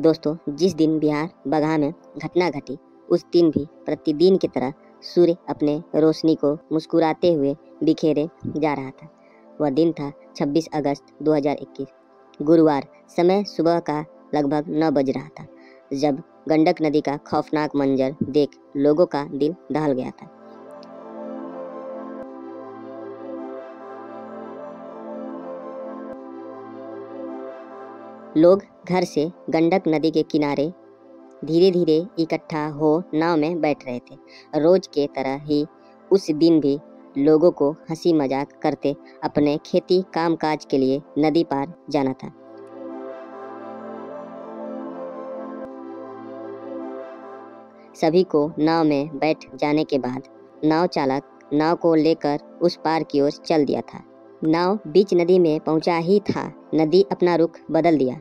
दोस्तों, जिस दिन बिहार बगहा में घटना घटी उस दिन भी प्रतिदिन की तरह सूर्य अपने रोशनी को मुस्कुराते हुए बिखेरे जा रहा था। वह दिन था 26 अगस्त 2021 गुरुवार। समय सुबह का लगभग 9 बज रहा था जब गांडक नदी का खौफनाक मंजर देख लोगों का दिल दहल गया था। लोग घर से गांडक नदी के किनारे धीरे धीरे इकट्ठा हो नाव में बैठ रहे थे। रोज के तरह ही उस दिन भी लोगों को हंसी मजाक करते अपने खेती कामकाज के लिए नदी पार जाना था। सभी को नाव में बैठ जाने के बाद नाव चालक नाव को लेकर उस पार की ओर चल दिया था। नाव बीच नदी में पहुंचा ही था, नदी अपना रुख बदल दिया।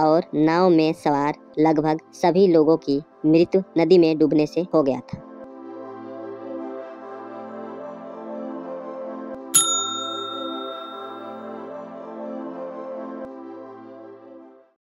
और नाव में सवार लगभग सभी लोगों की मृत्यु नदी में डूबने से हो गया था।